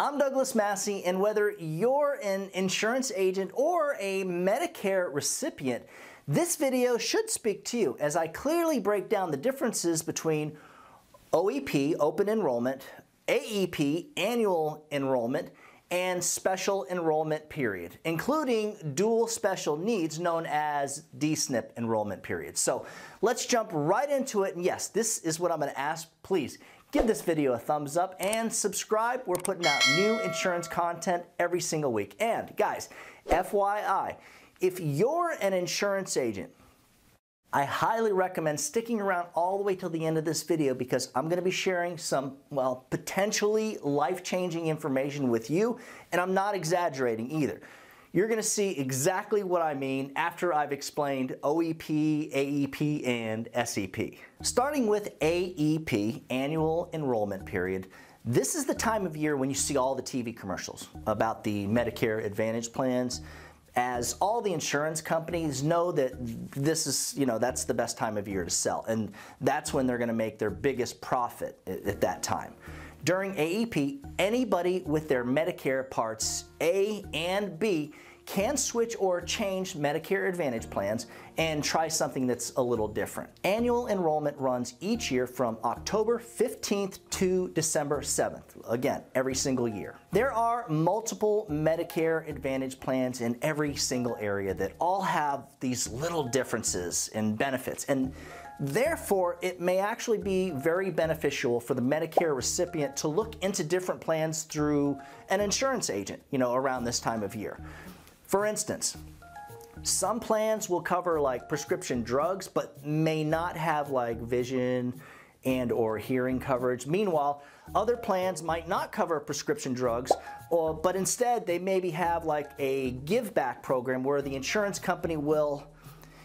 I'm Douglas Massey, and whether you're an insurance agent or a Medicare recipient, this video should speak to you as I clearly break down the differences between OEP, open enrollment, AEP, annual enrollment, and special enrollment period, including dual special needs known as DSNP enrollment period. So let's jump right into it. And yes, this is what I'm going to ask. Please give this video a thumbs up and subscribe. We're putting out new insurance content every single week. And guys, FYI, if you're an insurance agent, I highly recommend sticking around all the way till the end of this video because I'm going to be sharing some, well, potentially life-changing information with you, and I'm not exaggerating either. You're going to see exactly what I mean after I've explained OEP, AEP, and SEP. Starting with AEP, annual enrollment period, this is the time of year when you see all the TV commercials about the Medicare Advantage plans, as all the insurance companies know that this is, you know, that's the best time of year to sell, and that's when they're going to make their biggest profit at that time. During AEP, anybody with their Medicare Parts A and B can switch or change Medicare Advantage plans and try something that's a little different. Annual enrollment runs each year from October 15th to December 7th, again, every single year. There are multiple Medicare Advantage plans in every single area that all have these little differences in benefits, and therefore, it may actually be very beneficial for the Medicare recipient to look into different plans through an insurance agent, you know, around this time of year. For instance, some plans will cover like prescription drugs, but may not have like vision and or hearing coverage. Meanwhile, other plans might not cover prescription drugs, but instead they maybe have like a give back program where the insurance company will,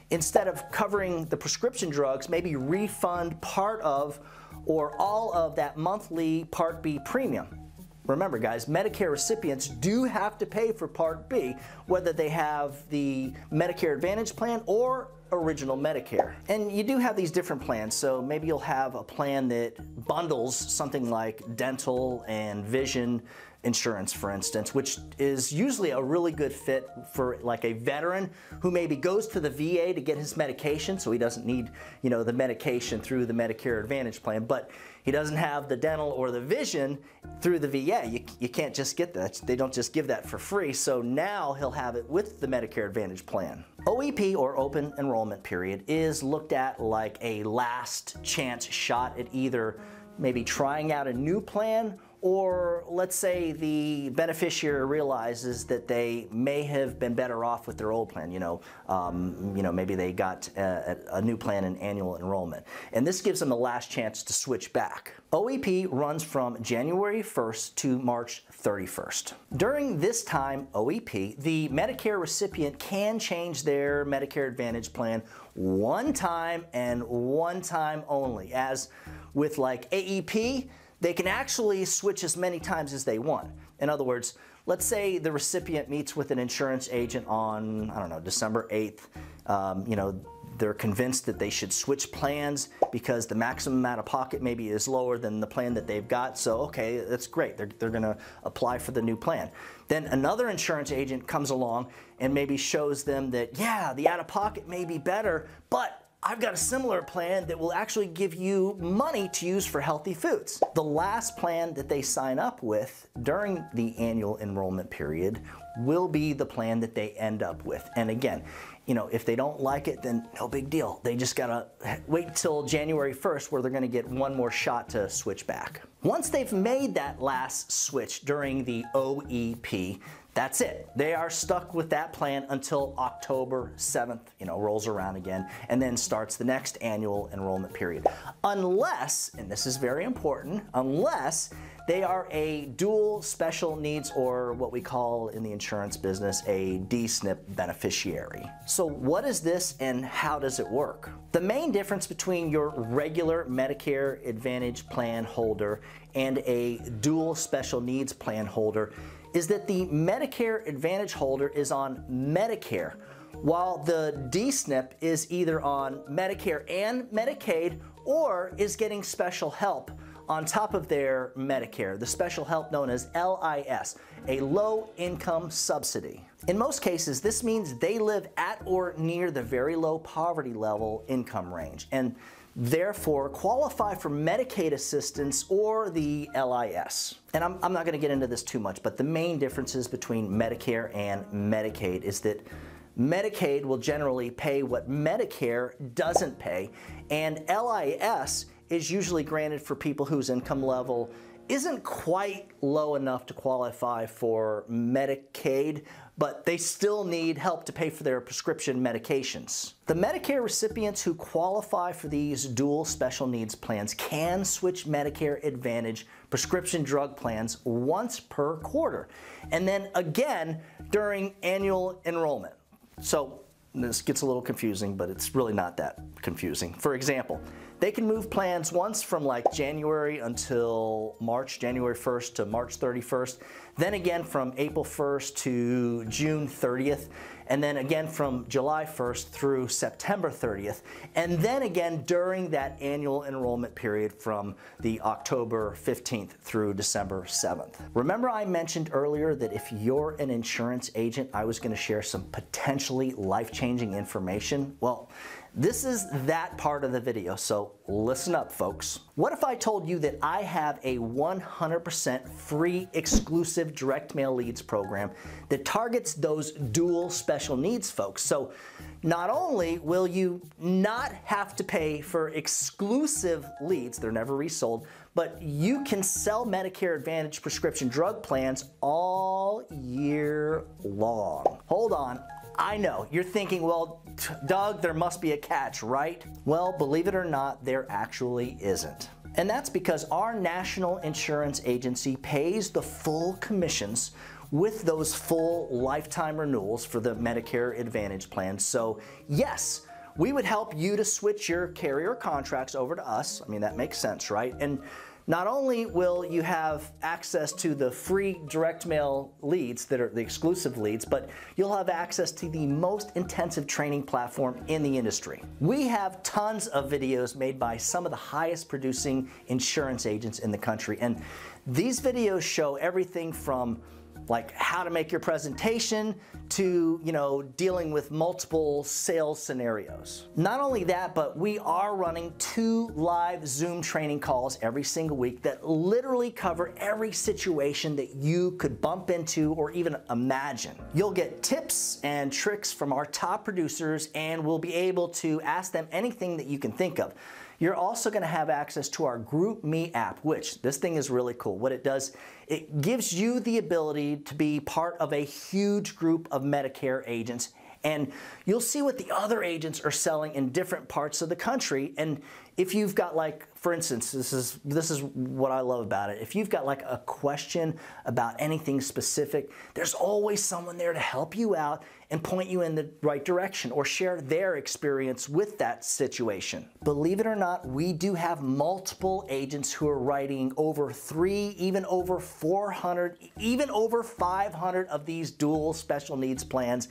instead of covering the prescription drugs, maybe refund part of or all of that monthly Part B premium. Remember guys, Medicare recipients do have to pay for Part B, whether they have the Medicare Advantage plan or Original Medicare. And you do have these different plans, so maybe you'll have a plan that bundles something like dental and vision insurance, for instance, which is usually a really good fit for like a veteran who maybe goes to the VA to get his medication, so he doesn't need, you know, the medication through the Medicare Advantage plan, but he doesn't have the dental or the vision through the VA. You can't just get that. They don't just give that for free, so now he'll have it with the Medicare Advantage plan. OEP, or open enrollment period, is looked at like a last chance shot at either maybe trying out a new plan, or let's say the beneficiary realizes that they may have been better off with their old plan. Maybe they got a new plan in annual enrollment, and this gives them the last chance to switch back. OEP runs from January 1st to March 31st. During this time, OEP, the Medicare recipient can change their Medicare Advantage plan one time and one time only. As with like AEP, they can actually switch as many times as they want. In other words, let's say the recipient meets with an insurance agent on, I don't know, December 8th. They're convinced that they should switch plans because the maximum out of pocket maybe is lower than the plan that they've got. So, okay, that's great. They're going to apply for the new plan. Then another insurance agent comes along and maybe shows them that, yeah, the out of pocket may be better, but I've got a similar plan that will actually give you money to use for healthy foods. The last plan that they sign up with during the annual enrollment period will be the plan that they end up with. And again, you know, if they don't like it, then no big deal. They just gotta wait till January 1st where they're gonna get one more shot to switch back. Once they've made that last switch during the OEP, that's it. They are stuck with that plan until October 7th, you know, rolls around again, and then starts the next annual enrollment period. Unless, and this is very important, unless they are a dual special needs, or what we call in the insurance business a DSNP beneficiary. So what is this and how does it work? The main difference between your regular Medicare Advantage plan holder and a dual special needs plan holder is that the Medicare Advantage holder is on Medicare, while the DSNP is either on Medicare and Medicaid or is getting special help on top of their Medicare, the special help known as LIS, a low-income subsidy. In most cases, this means they live at or near the very low poverty level income range, and therefore qualify for Medicaid assistance or the LIS. And I'm not going to get into this too much, but the main differences between Medicare and Medicaid is that Medicaid will generally pay what Medicare doesn't pay, and LIS is usually granted for people whose income level isn't quite low enough to qualify for Medicaid, but they still need help to pay for their prescription medications. The Medicare recipients who qualify for these dual special needs plans can switch Medicare Advantage prescription drug plans once per quarter, and then again during annual enrollment. So this gets a little confusing, but it's really not that confusing. For example, they can move plans once from like January until March, January 1st to March 31st, then again from April 1st to June 30th, and then again from July 1st through September 30th, and then again during that annual enrollment period from the October 15th through December 7th. Remember I mentioned earlier that if you're an insurance agent, I was going to share some potentially life-changing information? Well, this is that part of the video, so listen up, folks. What if I told you that I have a 100% free exclusive direct mail leads program that targets those dual special needs folks? So not only will you not have to pay for exclusive leads, they're never resold, but you can sell Medicare Advantage prescription drug plans all year long. Hold on. I know, you're thinking, well, Doug, there must be a catch, right? Well, believe it or not, there actually isn't. And that's because our national insurance agency pays the full commissions with those full lifetime renewals for the Medicare Advantage plan. So yes, we would help you to switch your carrier contracts over to us. I mean, that makes sense, right? And not only will you have access to the free direct mail leads that are the exclusive leads, but you'll have access to the most intensive training platform in the industry. We have tons of videos made by some of the highest producing insurance agents in the country, and these videos show everything from like how to make your presentation to, you know, dealing with multiple sales scenarios. Not only that, but we are running 2 live Zoom training calls every single week that literally cover every situation that you could bump into or even imagine. You'll get tips and tricks from our top producers, and we'll be able to ask them anything that you can think of. You're also going to have access to our GroupMe app, which this thing is really cool. What it does, it gives you the ability to be part of a huge group of Medicare agents, and you'll see what the other agents are selling in different parts of the country. And if you've got, like, for instance, this is what I love about it. If you've got like a question about anything specific, there's always someone there to help you out and point you in the right direction or share their experience with that situation. Believe it or not, we do have multiple agents who are writing over 3, even over 400, even over 500 of these dual special needs plans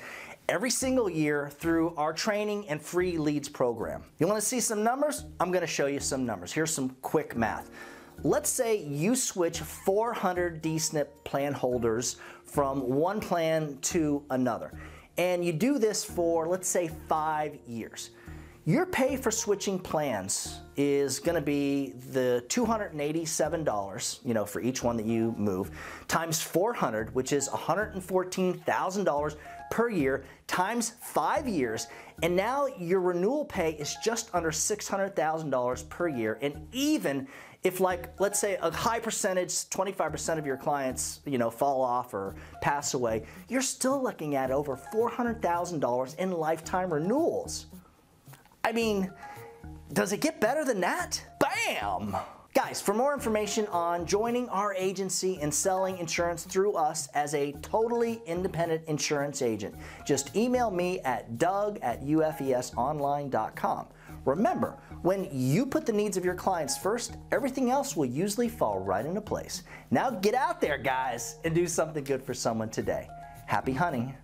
every single year through our training and free leads program. You want to see some numbers? I'm going to show you some numbers. Here's some quick math. Let's say you switch 400 DSNP plan holders from one plan to another, and you do this for, let's say, 5 years. Your pay for switching plans is going to be the $287, you know, for each one that you move, times 400, which is $114,000 per year, times 5 years, and now your renewal pay is just under $600,000 per year. And even if, like, let's say a high percentage, 25% of your clients, you know, fall off or pass away, you're still looking at over $400,000 in lifetime renewals. I mean, does it get better than that? Bam! Guys, for more information on joining our agency and selling insurance through us as a totally independent insurance agent, just email me at doug@ufesonline.com. Remember, when you put the needs of your clients first, everything else will usually fall right into place. Now get out there, guys, and do something good for someone today. Happy hunting.